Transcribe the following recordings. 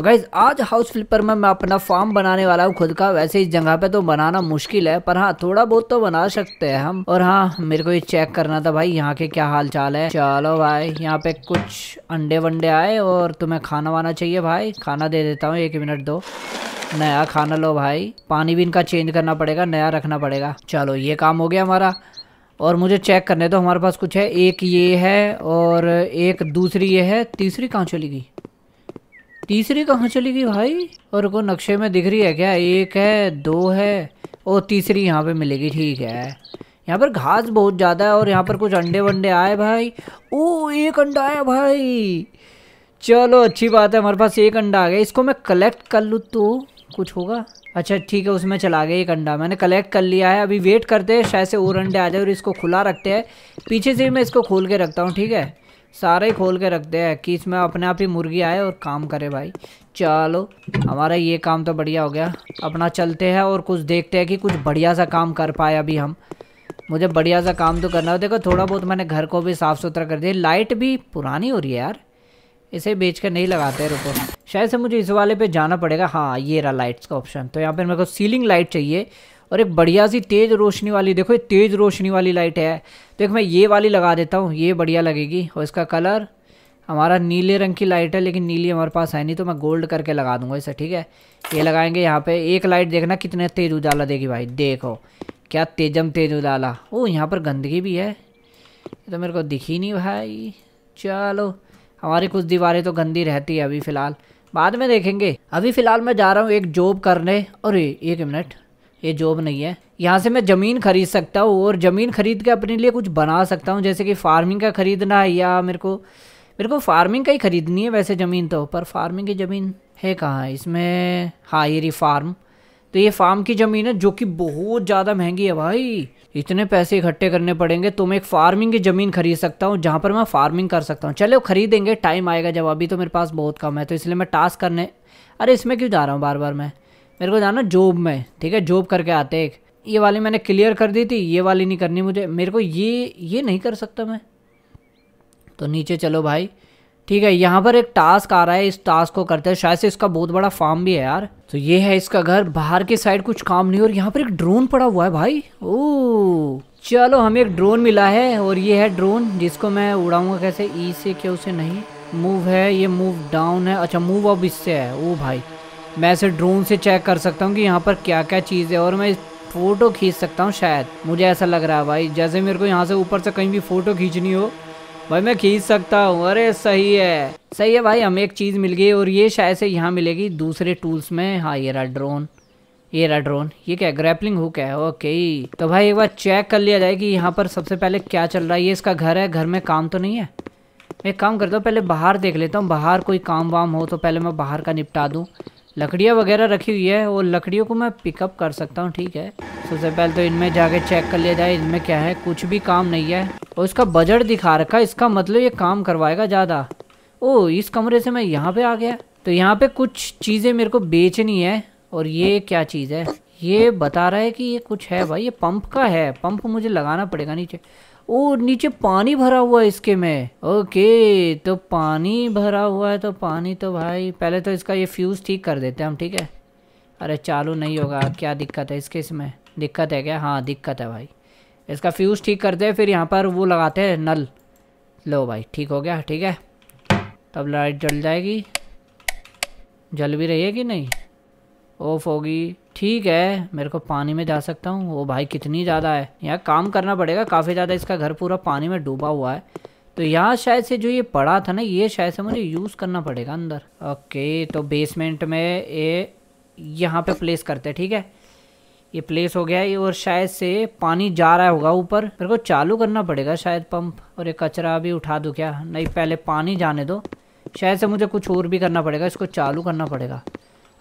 तो गाइज आज house flipper में मैं अपना फार्म बनाने वाला हूँ खुद का। वैसे इस जगह पे तो बनाना मुश्किल है, पर हाँ थोड़ा बहुत तो बना सकते हैं हम। और हाँ मेरे को ये चेक करना था भाई यहाँ के क्या हाल चाल है। चलो भाई यहाँ पे कुछ अंडे वंडे आए और तुम्हें खाना वाना चाहिए भाई, खाना दे देता हूँ, एक मिनट दो। नया खाना लो भाई। पानी भी इनका चेंज करना पड़ेगा, नया रखना पड़ेगा। चलो ये काम हो गया हमारा। और मुझे चेक करने दो, हमारे पास कुछ है, एक ये है और एक दूसरी ये है। तीसरी कहाँ चली गई? तीसरी कहाँ चली गई भाई? और को नक्शे में दिख रही है क्या? एक है, दो है और तीसरी यहाँ पे मिलेगी। ठीक है, यहाँ पर घास बहुत ज़्यादा है और यहाँ पर कुछ अंडे वंडे आए भाई। ओ एक अंडा आया भाई, चलो अच्छी बात है, हमारे पास एक अंडा आ गया। इसको मैं कलेक्ट कर लूँ तो कुछ होगा? अच्छा ठीक है, उसमें चला गया एक अंडा, मैंने कलेक्ट कर लिया है। अभी वेट करते हैं शायद से और अंडे आ जाए। और इसको खुला रखते हैं, पीछे से मैं इसको खोल के रखता हूँ। ठीक है सारे ही खोल के रखते हैं कि इसमें अपने आप ही मुर्गी आए और काम करे भाई। चलो हमारा ये काम तो बढ़िया हो गया। अपना चलते हैं और कुछ देखते हैं कि कुछ बढ़िया सा काम कर पाए अभी हम। मुझे बढ़िया सा काम तो करना है। देखो थोड़ा बहुत मैंने घर को भी साफ़ सुथरा कर दिया। लाइट भी पुरानी हो रही है यार, इसे बेच कर नहीं लगाते। रुको शायद से मुझे इस वाले पे जाना पड़ेगा। हाँ ये रहा लाइट्स का ऑप्शन। तो यहाँ पर मेरे को सीलिंग लाइट चाहिए और एक बढ़िया सी तेज़ रोशनी वाली। देखो ये तेज़ रोशनी वाली लाइट है, देख मैं ये वाली लगा देता हूँ, ये बढ़िया लगेगी। और इसका कलर हमारा नीले रंग की लाइट है, लेकिन नीली हमारे पास है नहीं, तो मैं गोल्ड करके लगा दूँगा इसे। ठीक है ये लगाएंगे यहाँ पर। एक लाइट देखना कितने तेज़ उजाला देगी भाई, देखो क्या तेजम तेज उजाला। ओह यहाँ पर गंदगी भी है, तो मेरे को दिखी नहीं भाई। चलो हमारी कुछ दीवारें तो गंदी रहती है अभी फ़िलहाल, बाद में देखेंगे। अभी फ़िलहाल मैं जा रहा हूँ एक जॉब करने। और एक मिनट, ये जॉब नहीं है। यहाँ से मैं ज़मीन खरीद सकता हूँ और ज़मीन खरीद के अपने लिए कुछ बना सकता हूँ, जैसे कि फार्मिंग का ख़रीदना है। या मेरे को फार्मिंग का ही ख़रीदनी है वैसे ज़मीन तो, पर फार्मिंग की ज़मीन है कहाँ इसमें? हाँ ये रही फार्म। तो ये फार्म की ज़मीन है जो कि बहुत ज़्यादा महंगी है भाई, इतने पैसे इकट्ठे करने पड़ेंगे। तो मैं एक फार्मिंग की ज़मीन खरीद सकता हूँ जहाँ पर मैं फार्मिंग कर सकता हूँ। चलो खरीदेंगे, टाइम आएगा जब, अभी तो मेरे पास बहुत कम है। तो इसलिए मैं टास्क करने, अरे इसमें क्यों जा रहा हूँ बार बार मैं, मेरे को जाना जॉब में। ठीक है जॉब करके आते। एक ये वाली मैंने क्लियर कर दी थी, ये वाली नहीं करनी मुझे। मेरे को ये नहीं कर सकता मैं तो। नीचे चलो भाई। ठीक है यहाँ पर एक टास्क आ रहा है, इस टास्क को करते हैं। शायद से इसका बहुत बड़ा फार्म भी है यार। तो ये है इसका घर, बाहर की साइड कुछ काम नहीं। और यहाँ पर एक ड्रोन पड़ा हुआ है भाई। ओह चलो हमें एक ड्रोन मिला है और ये है ड्रोन जिसको मैं उड़ाऊंगा कैसे? ई से क्या? उसे नहीं, मूव है, ये मूव डाउन है। अच्छा मूव अब इससे है। ओह भाई मैं ऐसे ड्रोन से चेक कर सकता हूँ कि यहाँ पर क्या क्या चीज़ है और मैं फ़ोटो खींच सकता हूँ शायद, मुझे ऐसा लग रहा है भाई। जैसे मेरे को यहाँ से ऊपर से कहीं भी फ़ोटो खींचनी हो भाई मैं खींच सकता हूँ। अरे सही है, सही है भाई, हमें एक चीज़ मिल गई। और ये शायद से यहाँ मिलेगी दूसरे टूल्स में। हाँ ये रहा ड्रोन, ये रहा ड्रोन। ये क्या? ग्रैपलिंग हुक है, ओके। तो भाई एक बार चेक कर लिया जाए कि यहाँ पर सबसे पहले क्या चल रहा है। ये इसका घर है, घर में काम तो नहीं है। मैं काम करता हूँ पहले बाहर देख लेता हूँ, बाहर कोई काम वाम हो तो पहले मैं बाहर का निपटा दूँ। लकड़ियाँ वगैरह रखी हुई है और लकड़ियों को मैं पिकअप कर सकता हूँ। ठीक है सबसे पहले तो इनमें जाके चेक कर लिया जाए इनमें क्या है। कुछ भी काम नहीं है और इसका बजट दिखा रखा है, इसका मतलब ये काम करवाएगा ज़्यादा। ओ इस कमरे से मैं यहाँ पे आ गया। तो यहाँ पे कुछ चीज़ें मेरे को बेचनी है। और ये क्या चीज़ है? ये बता रहा है कि ये कुछ है भाई, ये पंप का है, पंप मुझे लगाना पड़ेगा नीचे। ओ नीचे पानी भरा हुआ है इसके में, ओके। तो पानी भरा हुआ है, तो पानी तो भाई पहले तो इसका ये फ्यूज़ ठीक कर देते हैं हम। ठीक है अरे चालू नहीं होगा, क्या दिक्कत है इसके? इसमें दिक्कत है क्या? हाँ दिक्कत है भाई, इसका फ्यूज़ ठीक करते हैं। फिर यहाँ पर वो लगाते हैं नल। लो भाई ठीक हो गया। ठीक है तब लाइट जल जाएगी, जल भी रही है कि नहीं? ऑफ होगी। ठीक है मेरे को पानी में जा सकता हूँ। वो भाई कितनी ज़्यादा है, यहाँ काम करना पड़ेगा काफ़ी ज़्यादा। इसका घर पूरा पानी में डूबा हुआ है। तो यहाँ शायद से जो ये पड़ा था ना, ये शायद से मुझे यूज़ करना पड़ेगा अंदर। ओके तो बेसमेंट में ये यहाँ पर प्लेस करते हैं। ठीक है ये प्लेस हो गया है और शायद से पानी जा रहा होगा ऊपर। मेरे को चालू करना पड़ेगा शायद पंप। और ये कचरा भी उठा दूँ क्या? नहीं पहले पानी जाने दो। शायद से मुझे कुछ और भी करना पड़ेगा, इसको चालू करना पड़ेगा।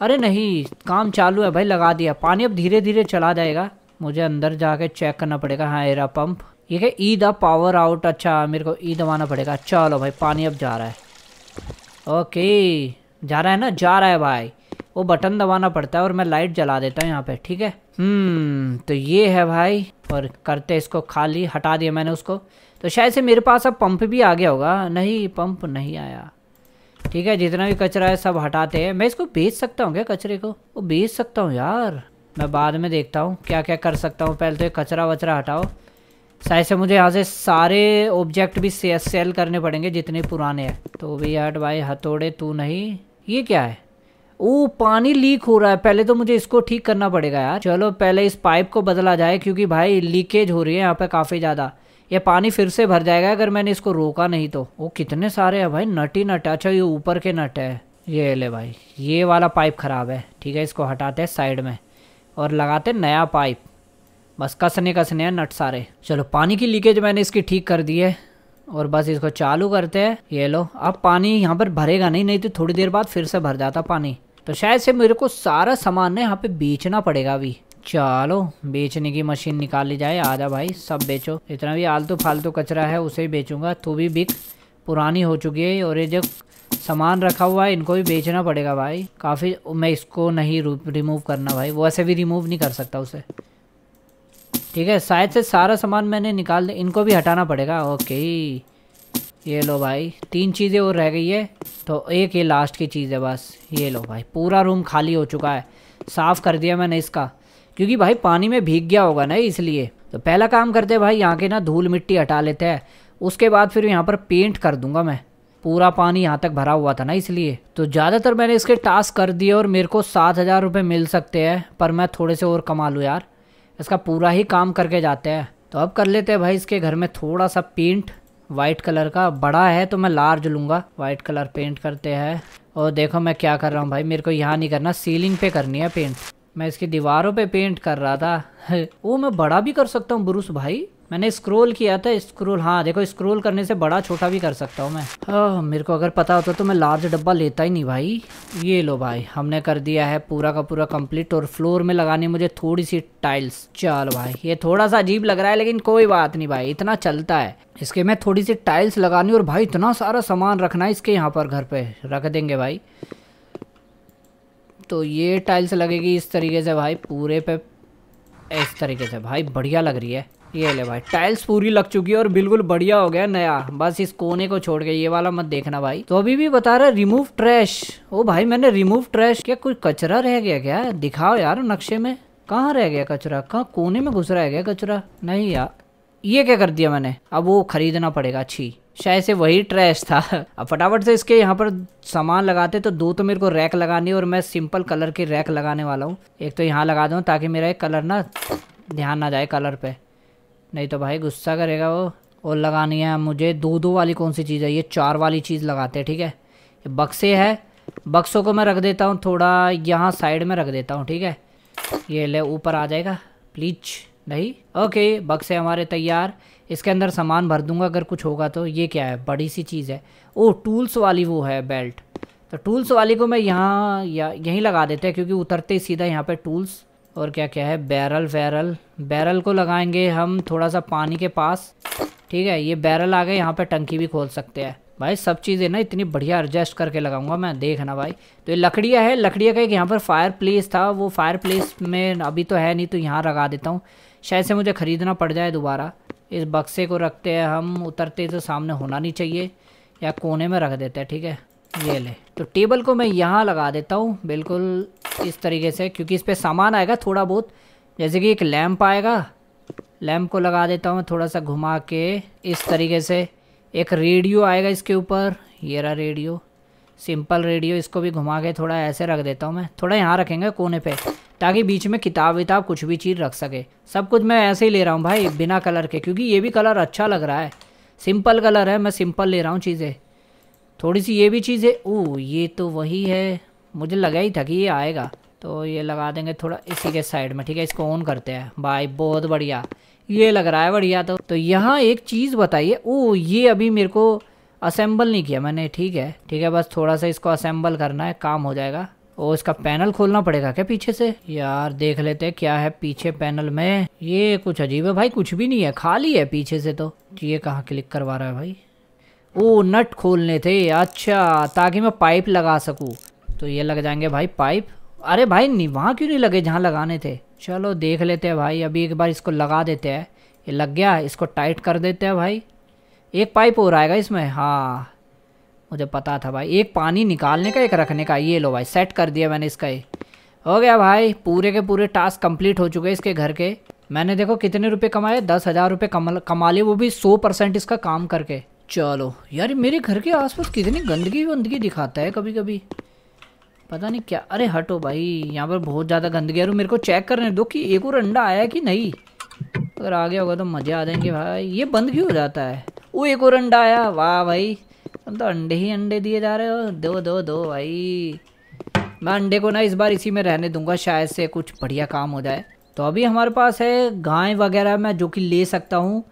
अरे नहीं काम चालू है भाई, लगा दिया पानी। अब धीरे धीरे चला जाएगा, मुझे अंदर जाके चेक करना पड़ेगा। हाँ एरा पंप, ये क्या? ई द पावर आउट। अच्छा मेरे को ई दबाना पड़ेगा। चलो भाई पानी अब जा रहा है। ओके जा रहा है ना, जा रहा है भाई। वो बटन दबाना पड़ता है और मैं लाइट जला देता हूँ यहाँ पे। ठीक है तो ये है भाई। और करते इसको खाली, हटा दिया मैंने उसको। तो शायद से मेरे पास अब पंप भी आ गया होगा। नहीं पंप नहीं आया, ठीक है, जितना भी कचरा है सब हटाते हैं। मैं इसको बेच सकता हूँ क्या, कचरे को? वो बेच सकता हूँ यार, मैं बाद में देखता हूँ क्या क्या कर सकता हूँ। पहले तो ये कचरा वचरा हटाओ। शायद से मुझे यहाँ से सारे ऑब्जेक्ट भी सेल करने पड़ेंगे जितने पुराने हैं। तो भी हट भाई, हथौड़े तू नहीं। ये क्या है? ओ पानी लीक हो रहा है, पहले तो मुझे इसको ठीक करना पड़ेगा यार। चलो पहले इस पाइप को बदला जाए, क्योंकि भाई लीकेज हो रही है यहाँ पर काफ़ी ज़्यादा। ये पानी फिर से भर जाएगा अगर मैंने इसको रोका नहीं तो। वो कितने सारे हैं भाई, नट ही नट। अच्छा ये ऊपर के नट है। ये ले भाई, ये वाला पाइप ख़राब है। ठीक है, इसको हटाते हैं साइड में और लगाते नया पाइप। बस कसने हैं नट सारे। चलो पानी की लीकेज मैंने इसकी ठीक कर दी है और बस इसको चालू करते हैं। ये लो, अब पानी यहाँ पर भरेगा नहीं, नहीं तो थोड़ी देर बाद फिर से भर जाता पानी। तो शायद से मेरे को सारा सामान है यहाँ पे बेचना पड़ेगा अभी। चलो बेचने की मशीन निकाली जाए। आजा भाई, सब बेचो, इतना भी आलतू फालतू कचरा है उसे ही बेचूंगा। तू भी बिक, पुरानी हो चुकी है। और ये जो सामान रखा हुआ है इनको भी बेचना पड़ेगा भाई, काफ़ी। मैं इसको नहीं रिमूव करना भाई, वो ऐसे भी रिमूव नहीं कर सकता उसे। ठीक है, शायद से सारा सामान मैंने निकाल दिया, इनको भी हटाना पड़ेगा। ओके ये लो भाई, 3 चीज़ें और रह गई है, तो एक ये लास्ट की चीज़ है बस। ये लो भाई, पूरा रूम खाली हो चुका है। साफ़ कर दिया मैंने इसका, क्योंकि भाई पानी में भीग गया होगा ना इसलिए। तो पहला काम करते हैं भाई, यहाँ के ना धूल मिट्टी हटा लेते हैं। उसके बाद फिर यहाँ पर पेंट कर दूंगा मैं। पूरा पानी यहाँ तक भरा हुआ था ना इसलिए। तो ज़्यादातर मैंने इसके टास्क कर दिए और मेरे को 7000 रुपये मिल सकते हैं, पर मैं थोड़े से और कमा लूँ यार। इसका पूरा ही काम करके जाते हैं। तो अब कर लेते हैं भाई इसके घर में थोड़ा सा पेंट, वाइट कलर का। बड़ा है तो मैं लार्ज लूँगा। वाइट कलर पेंट करते हैं। और देखो मैं क्या कर रहा हूँ भाई, मेरे को यहाँ नहीं करना, सीलिंग पे करनी है पेंट। मैं इसकी दीवारों पे पेंट कर रहा था। वो मैं बड़ा भी कर सकता हूँ ब्रूस भाई, मैंने स्क्रॉल किया था। स्क्रॉल, हाँ देखो, स्क्रॉल करने से बड़ा छोटा भी कर सकता हूँ मैं। मेरे को अगर पता होता तो मैं लार्ज डब्बा लेता ही नहीं भाई। ये लो भाई, हमने कर दिया है पूरा का पूरा कंप्लीट। और फ्लोर में लगानी मुझे थोड़ी सी टाइल्स। चल भाई, ये थोड़ा सा अजीब लग रहा है लेकिन कोई बात नहीं भाई, इतना चलता है। इसके मैं थोड़ी सी टाइल्स लगानी। और भाई इतना सारा सामान रखना है इसके यहाँ पर, घर पर रख देंगे भाई। तो ये टाइल्स लगेगी इस तरीके से भाई, पूरे पे इस तरीके से भाई, बढ़िया लग रही है। ये ले भाई, टाइल्स पूरी लग चुकी है और बिल्कुल बढ़िया हो गया नया। बस इस कोने को छोड़ के, ये वाला मत देखना भाई। तो अभी भी बता रहा है रिमूव ट्रैश। ओ भाई मैंने रिमूव ट्रैश किया, कुछ कचरा रह गया क्या? दिखाओ यार नक्शे में, कहाँ रह गया कचरा? कहाँ कोने में घुस रहा है क्या कचरा? नहीं यार, ये क्या कर दिया मैंने? अब वो खरीदना पड़ेगा। अच्छी, शायद से वही ट्रैश था। अब फटाफट से इसके यहाँ पर सामान लगाते। तो 2 तो मेरे को रैक लगानी है और मैं सिंपल कलर के रैक लगाने वाला हूँ। एक तो यहाँ लगा दूँ ताकि मेरा एक कलर ना ध्यान ना जाए कलर पे, नहीं तो भाई गुस्सा करेगा वो। और लगानी है मुझे 2-2 वाली, कौन सी चीज़ है ये? 4 वाली चीज़ लगाते हैं। ठीक है, बक्से है, बक्सों को मैं रख देता हूँ थोड़ा यहाँ साइड में रख देता हूँ। ठीक है, ये ले ऊपर आ जाएगा प्लीज। नहीं, ओके, बक्से हमारे तैयार। इसके अंदर सामान भर दूंगा अगर कुछ होगा तो। ये क्या है? बड़ी सी चीज़ है। ओह टूल्स वाली वो है बेल्ट, तो टूल्स वाली को मैं यहाँ यहीं लगा देते हैं, क्योंकि उतरते ही सीधा यहाँ पे टूल्स। और क्या क्या है? बैरल, बैरल को लगाएंगे हम थोड़ा सा पानी के पास। ठीक है, ये बैरल आ गए। यहाँ पर टंकी भी खोल सकते हैं भाई। सब चीज़ें ना इतनी बढ़िया एडजस्ट करके लगाऊंगा मैं, देखना भाई। तो ये लकड़ियाँ है, लकड़ियाँ का एक यहाँ पर फायर प्लेस था, वो फायर प्लेस में अभी तो है नहीं, तो यहाँ लगा देता हूँ। शायद से मुझे ख़रीदना पड़ जाए दोबारा। इस बक्से को रखते हैं हम, उतरते तो सामने होना नहीं चाहिए, या कोने में रख देते हैं। ठीक है, ये ले। तो टेबल को मैं यहाँ लगा देता हूँ बिल्कुल इस तरीके से, क्योंकि इस पर सामान आएगा थोड़ा बहुत। जैसे कि एक लैम्प आएगा, लैम्प को लगा देता हूँ थोड़ा सा घुमा के इस तरीके से। एक रेडियो आएगा इसके ऊपर, ये रहा रेडियो, सिंपल रेडियो। इसको भी घुमा के थोड़ा ऐसे रख देता हूँ मैं, थोड़ा यहाँ रखेंगे कोने पे, ताकि बीच में किताब विताब कुछ भी चीज़ रख सके। सब कुछ मैं ऐसे ही ले रहा हूँ भाई, बिना कलर के, क्योंकि ये भी कलर अच्छा लग रहा है। सिंपल कलर है, मैं सिंपल ले रहा हूँ चीज़ें थोड़ी सी। ये भी चीज़ें, ओ ये तो वही है, मुझे लगा ही था कि ये आएगा। तो ये लगा देंगे थोड़ा इसी के साइड में। ठीक है, इसको ऑन करते हैं भाई, बहुत बढ़िया ये लग रहा है, बढ़िया। तो यहाँ एक चीज़ बताइए, ओ ये अभी मेरे को असेंबल नहीं किया मैंने। ठीक है, ठीक है, बस थोड़ा सा इसको असेंबल करना है, काम हो जाएगा। और इसका पैनल खोलना पड़ेगा क्या पीछे से? यार देख लेते हैं क्या है पीछे पैनल में। ये कुछ अजीब है भाई, कुछ भी नहीं है, खाली है पीछे से। तो ये कहाँ क्लिक करवा रहा है भाई? ओ नट खोलने थे, अच्छा, ताकि मैं पाइप लगा सकूँ। तो ये लग जाएंगे भाई पाइप। अरे भाई नहीं, वहाँ क्यों नहीं लगे जहाँ लगाने थे? चलो देख लेते हैं भाई, अभी एक बार इसको लगा देते हैं। ये लग गया, इसको टाइट कर देते हैं भाई। एक पाइप और आएगा इसमें, हाँ मुझे पता था भाई, एक पानी निकालने का एक रखने का। ये लो भाई, सेट कर दिया मैंने इसका। ये हो गया भाई, पूरे के पूरे टास्क कंप्लीट हो चुके इसके घर के। मैंने देखो कितने रुपए कमाए, 10,000 रुपये कमा लिए, वो भी 100% इसका काम करके। चलो यार, मेरे घर के आसपास कितनी गंदगी वंदगी दिखाता है कभी कभी, पता नहीं क्या। अरे हटो भाई, यहाँ पर बहुत ज़्यादा गंदगी है। और मेरे को चेक करने दो कि एक और अंडा आया कि नहीं, अगर आ गया होगा तो मज़े आ जाएंगे भाई। ये बंद क्यों हो जाता है? वो एक और अंडा आया, वाह भाई, तुम तो अंडे ही अंडे दिए जा रहे हो। दो दो दो भाई, मैं अंडे को ना इस बार इसी में रहने दूंगा, शायद से कुछ बढ़िया काम हो जाए। तो अभी हमारे पास है गाय वगैरह, मैं जो कि ले सकता हूँ,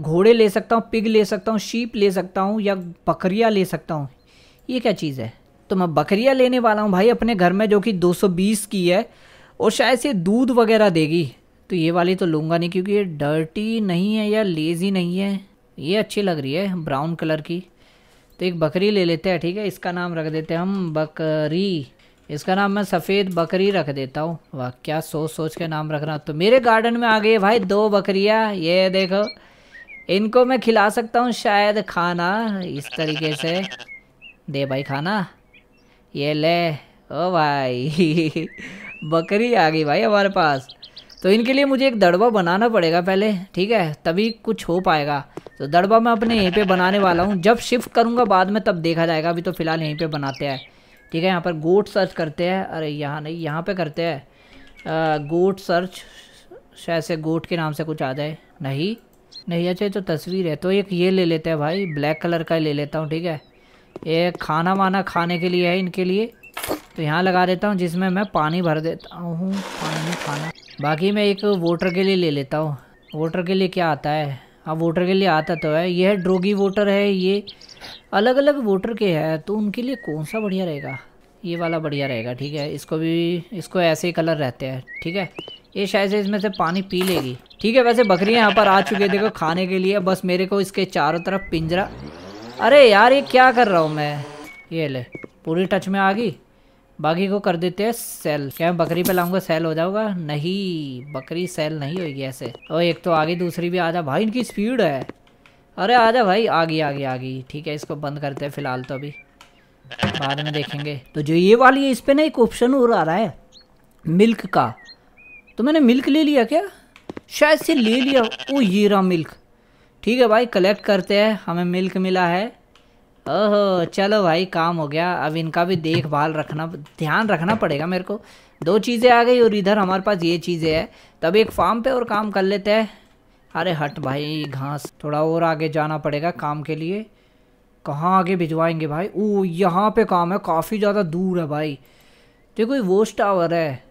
घोड़े ले सकता हूँ, पिग ले सकता हूँ, शीप ले सकता हूँ, या बकरियाँ ले सकता हूँ। ये क्या चीज़ है? तो मैं बकरियाँ लेने वाला हूँ भाई अपने घर में, जो कि 220 की है, और शायद से दूध वगैरह देगी। तो ये वाली तो लूँगा नहीं, क्योंकि ये डर्टी नहीं है या लेज़ी नहीं है, ये अच्छी लग रही है ब्राउन कलर की। तो एक बकरी ले लेते हैं, ठीक है। इसका नाम रख देते हैं हम बकरी, इसका नाम मैं सफ़ेद बकरी रख देता हूँ। वाह, क्या सोच सोच के नाम रख रहा हूँ। तो मेरे गार्डन में आ गई भाई 2 बकरियाँ, ये देखो, इनको मैं खिला सकता हूँ शायद खाना, इस तरीके से दे भाई खाना, ये ले। ओ भाई बकरी आ गई भाई हमारे पास। तो इनके लिए मुझे एक दड़बा बनाना पड़ेगा पहले, ठीक है, तभी कुछ हो पाएगा। तो दड़बा मैं अपने यहीं पे बनाने वाला हूँ, जब शिफ्ट करूँगा बाद में तब देखा जाएगा, अभी तो फ़िलहाल यहीं पे बनाते हैं, ठीक है। यहाँ पर गोट सर्च करते हैं, अरे यहाँ नहीं, यहाँ पे करते हैं गोट सर्च, शायद से गोट के नाम से कुछ आ जाए। नहीं नहीं, अच्छा तो तस्वीर है। तो एक ये ले लेते हैं भाई, ब्लैक कलर का ले लेता हूँ, ठीक है। ये खाना वाना खाने के लिए है इनके लिए, तो यहाँ लगा देता हूँ, जिसमें मैं पानी भर देता हूँ, पानी खाना। बाकी मैं एक वोटर के लिए ले लेता हूँ। वोटर के लिए क्या आता है? हाँ, वोटर के लिए आता तो है, यह ड्रोगी वोटर है, ये अलग अलग वोटर के हैं, तो उनके लिए कौन सा बढ़िया रहेगा? ये वाला बढ़िया रहेगा, ठीक है। इसको भी, इसको ऐसे ही कलर रहते हैं, ठीक है। ये शायद से इसमें से पानी पी लेगी, ठीक है। वैसे बकरियाँ यहाँ पर आ चुकी है देखो खाने के लिए, बस मेरे को इसके चारों तरफ पिंजरा। अरे यार, ये क्या कर रहा हूँ मैं? ये ले, पूरी टच में आ गई। बाकी को कर देते हैं सेल। क्या मैं बकरी पे लाऊंगा सेल हो जाऊंगा? नहीं, बकरी सेल नहीं होगी ऐसे। और एक तो आ गई, दूसरी भी आ जा भाई, इनकी स्पीड है। अरे आ जा भाई, आ गई आ गई आ गई, ठीक है। इसको बंद करते हैं फिलहाल, तो अभी बाद में देखेंगे। तो जो ये वाली है, इस पर ना एक ऑप्शन और आ रहा है मिल्क का, तो मैंने मिल्क ले लिया क्या? शायद से ले लिया। ओ ये रहा मिल्क, ठीक है भाई, कलेक्ट करते हैं, हमें मिल्क मिला है। ओहो चलो भाई, काम हो गया। अब इनका भी देखभाल रखना, ध्यान रखना पड़ेगा मेरे को। 2 चीज़ें आ गई और इधर हमारे पास ये चीज़ें हैं, तब एक फार्म पे और काम कर लेते हैं। अरे हट भाई, घास थोड़ा और आगे जाना पड़ेगा काम के लिए। कहाँ आगे भिजवाएंगे भाई? ओ यहाँ पे काम है, काफ़ी ज़्यादा दूर है भाई। देखो ये वॉच टावर है,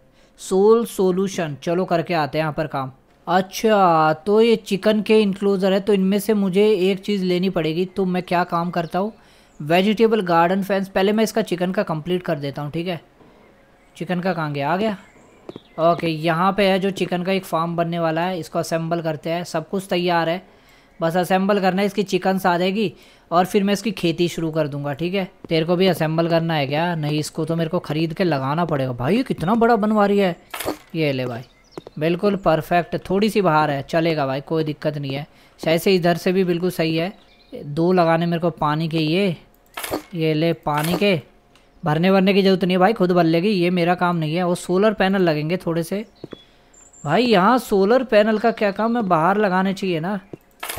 सोल सोल्यूशन, चलो करके आते हैं यहाँ पर काम। अच्छा, तो ये चिकन के इनक्लोज़र है, तो इनमें से मुझे एक चीज़ लेनी पड़ेगी। तो मैं क्या काम करता हूँ, वेजिटेबल गार्डन फेंस, पहले मैं इसका चिकन का कंप्लीट कर देता हूँ, ठीक है। चिकन का कहाँ गया? आ गया, ओके। यहाँ पे है जो चिकन का एक फार्म बनने वाला है, इसको असेंबल करते हैं। सब कुछ तैयार है, बस असेंबल करना है। इसकी चिकन्स आ जाएगी और फिर मैं इसकी खेती शुरू कर दूंगा, ठीक है। तेरे को भी असेंबल करना है क्या? नहीं, इसको तो मेरे को ख़रीद के लगाना पड़ेगा। भाई ये कितना बड़ा बनवा रही है। ये ले भाई, बिल्कुल परफेक्ट, थोड़ी सी बाहर है, चलेगा भाई, कोई दिक्कत नहीं है। शायद से इधर से भी बिल्कुल सही है। 2 लगाने मेरे को पानी के, ये ले पानी के, भरने भरने की ज़रूरत नहीं है भाई, खुद भर लेगी, ये मेरा काम नहीं है। वो सोलर पैनल लगेंगे थोड़े से भाई, यहाँ सोलर पैनल का क्या काम है, बाहर लगाने चाहिए ना।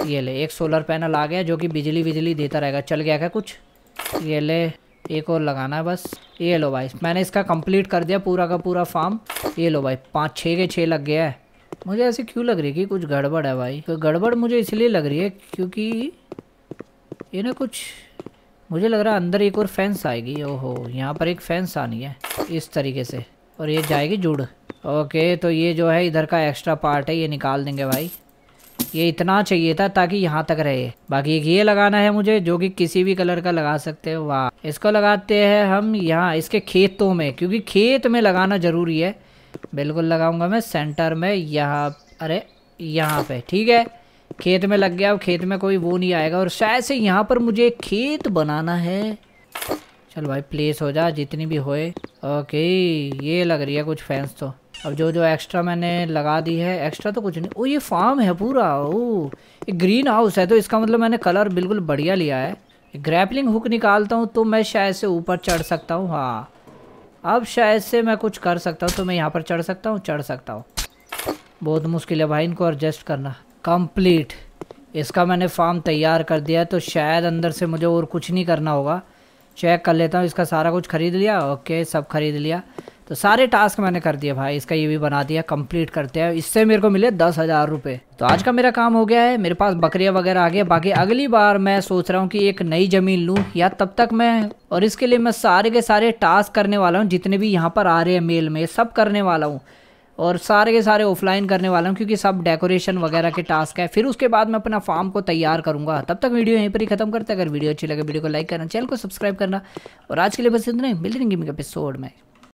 ये ले, एक सोलर पैनल आ गया जो कि बिजली बिजली देता रहेगा। चल गया क्या कुछ? ये ले, एक और लगाना है बस। ये लो भाई, मैंने इसका कंप्लीट कर दिया पूरा का पूरा फार्म। ये लो भाई, 5-6 के 6 लग गया है। मुझे ऐसे क्यों लग रही है कि कुछ गड़बड़ है भाई? तो गड़बड़ मुझे इसलिए लग रही है क्योंकि ये ना कुछ, मुझे लग रहा है अंदर एक और फेंस आएगी। ओहो, यहाँ पर एक फेंस आनी है इस तरीके से, और ये जाएगी जुड़। ओके, तो ये जो है इधर का एक्स्ट्रा पार्ट है, ये निकाल देंगे भाई, ये इतना चाहिए था ताकि यहाँ तक रहे। बाकी एक ये लगाना है मुझे, जो कि किसी भी कलर का लगा सकते हो। वाह, इसको लगाते हैं हम यहाँ इसके खेतों में, क्योंकि खेत में लगाना ज़रूरी है। बिल्कुल लगाऊंगा मैं सेंटर में, यहाँ, अरे यहाँ पे, ठीक है। खेत में लग गया, अब खेत में कोई वो नहीं आएगा। और शायद से यहाँ पर मुझे खेत बनाना है। चल भाई, प्लेस हो जा जितनी भी होए। ओके, ये लग रही है कुछ फैंस। तो अब जो जो एक्स्ट्रा मैंने लगा दी है, एक्स्ट्रा तो कुछ नहीं। ओ ये फार्म है पूरा, ओ ये ग्रीन हाउस है, तो इसका मतलब मैंने कलर बिल्कुल बढ़िया लिया है। ग्रैपलिंग हुक निकालता हूँ तो मैं शायद से ऊपर चढ़ सकता हूँ। हाँ अब शायद से मैं कुछ कर सकता हूँ। तो मैं यहाँ पर चढ़ सकता हूँ, चढ़ सकता हूँ। बहुत मुश्किल है भाई इनको एडजस्ट करना। कंप्लीट इसका मैंने फार्म तैयार कर दिया है, तो शायद अंदर से मुझे और कुछ नहीं करना होगा। चेक कर लेता हूँ इसका सारा कुछ खरीद लिया। ओके सब खरीद लिया, तो सारे टास्क मैंने कर दिए भाई। इसका ये भी बना दिया, कंप्लीट करते हैं। इससे मेरे को मिले 10,000 रुपये। तो आज का मेरा काम हो गया है, मेरे पास बकरियाँ वगैरह आ गया। बाकी अगली बार मैं सोच रहा हूँ कि एक नई ज़मीन लूँ, या तब तक मैं, और इसके लिए मैं सारे के सारे टास्क करने वाला हूँ। जितने भी यहाँ पर आ रहे हैं मेल में सब करने वाला हूँ, और सारे के सारे ऑफलाइन करने वाला हूँ क्योंकि सब डेकोरेशन वगैरह के टास्क है। फिर उसके बाद मैं अपना फार्म को तैयार करूँगा। तब तक वीडियो यहीं पर ही खत्म करते हैं। अगर वीडियो अच्छी लगे वीडियो को लाइक करना, चैनल को सब्सक्राइब करना, और आज के लिए बस इतना ही। मिल जाएंगे मेरे एपिसोड में।